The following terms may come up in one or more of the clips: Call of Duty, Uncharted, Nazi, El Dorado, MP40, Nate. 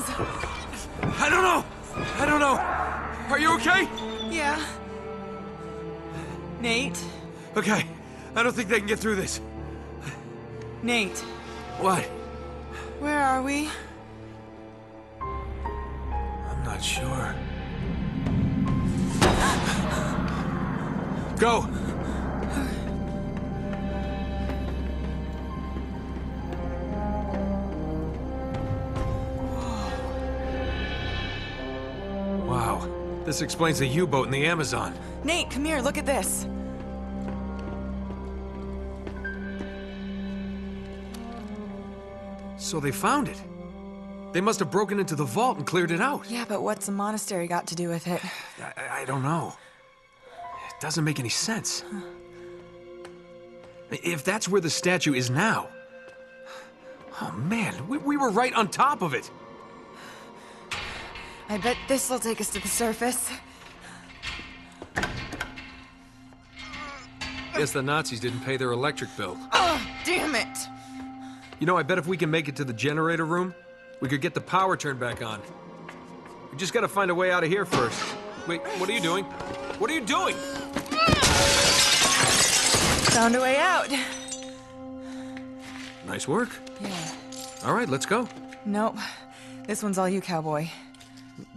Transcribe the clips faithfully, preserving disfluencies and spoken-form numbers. things. I don't know. I don't know. Are you okay? Yeah. Nate? Okay. I don't think they can get through this. Nate. What? Where are we? I'm not sure. Go! Wow. This explains the U-boat in the Amazon. Nate, come here, look at this. So they found it. They must have broken into the vault and cleared it out. Yeah, but what's the monastery got to do with it? I, I don't know. It doesn't make any sense. Huh. If that's where the statue is now... Oh, man, we, we were right on top of it. I bet this will take us to the surface. Guess the Nazis didn't pay their electric bill. Oh, damn it! You know, I bet if we can make it to the generator room, we could get the power turned back on. We just gotta find a way out of here first. Wait, what are you doing? What are you doing? Found a way out. Nice work. Yeah. All right, let's go. Nope. This one's all you, cowboy.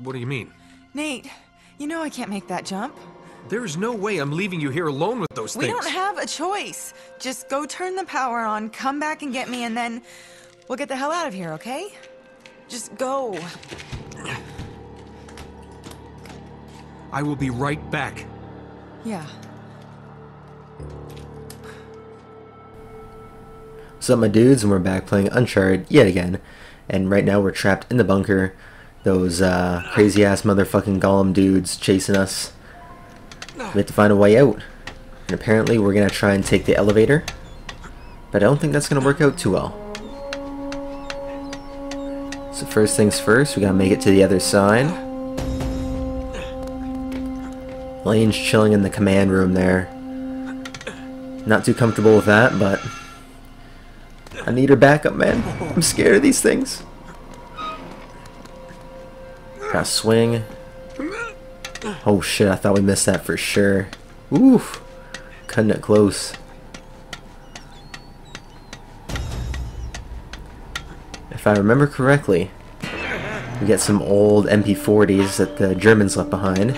What do you mean? Nate, you know I can't make that jump. There's no way I'm leaving you here alone with those things. We don't have a choice. Just go turn the power on, come back and get me, and then we'll get the hell out of here, okay? Just go. I will be right back. Yeah. What's up, my dudes? And we're back playing Uncharted yet again. And right now we're trapped in the bunker. Those uh, crazy-ass motherfucking golem dudes chasing us. We have to find a way out. And apparently we're going to try and take the elevator. But I don't think that's going to work out too well. So first things first, we got to make it to the other side. Lane's chilling in the command room there. Not too comfortable with that, but... I need her backup, man. I'm scared of these things. Gotta swing. Oh shit, I thought we missed that for sure. Oof. Cutting it close. If I remember correctly, we get some old M P forties that the Germans left behind.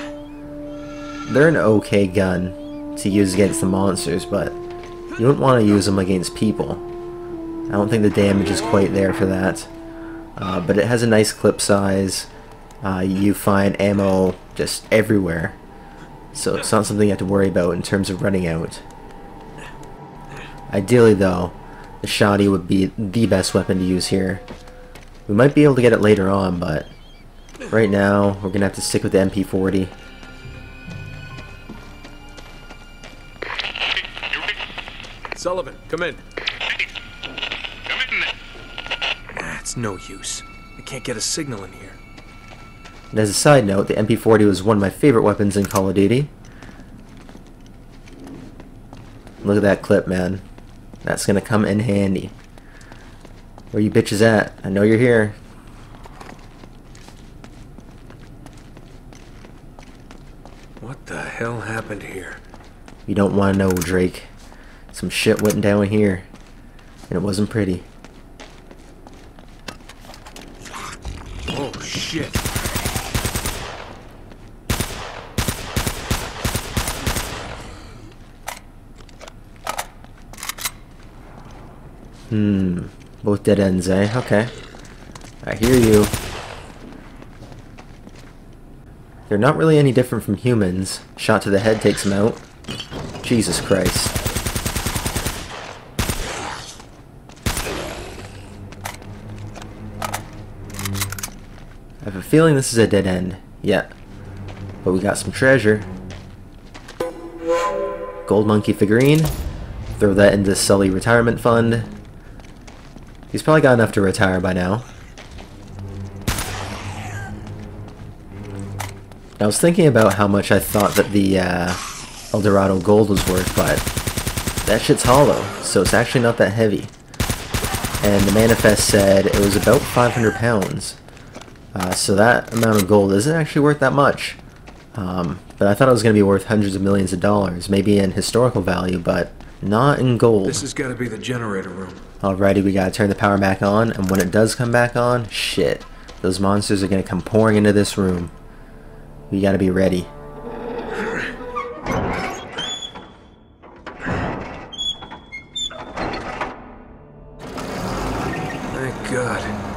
They're an okay gun to use against the monsters, but you don't want to use them against people. I don't think the damage is quite there for that. Uh, but it has a nice clip size. Uh, you find ammo just everywhere, so it's not something you have to worry about in terms of running out. Ideally though, the shotty would be the best weapon to use here. We might be able to get it later on, but right now we're gonna have to stick with the M P forty. Sullivan, come in. It's no use. I can't get a signal in here. And as a side note, the M P forty was one of my favorite weapons in Call of Duty. Look at that clip, man. That's gonna come in handy. Where you bitches at? I know you're here. What the hell happened here? You don't want to know, Drake. Some shit went down here. And it wasn't pretty. Oh, shit. Hmm, both dead ends, eh? Okay. I hear you. They're not really any different from humans. Shot to the head takes them out. Jesus Christ. I have a feeling this is a dead end. Yeah. But we got some treasure. Gold monkey figurine. Throw that into Sully retirement fund. He's probably got enough to retire by now. I was thinking about how much I thought that the uh, El Dorado gold was worth, but that shit's hollow, so it's actually not that heavy. And the manifest said it was about five hundred pounds. Uh, so that amount of gold isn't actually worth that much. Um, but I thought it was going to be worth hundreds of millions of dollars, maybe in historical value, but not in gold. This has got to be the generator room. Alrighty, we gotta turn the power back on, and when it does come back on, shit, those monsters are gonna come pouring into this room. We gotta be ready. Thank God.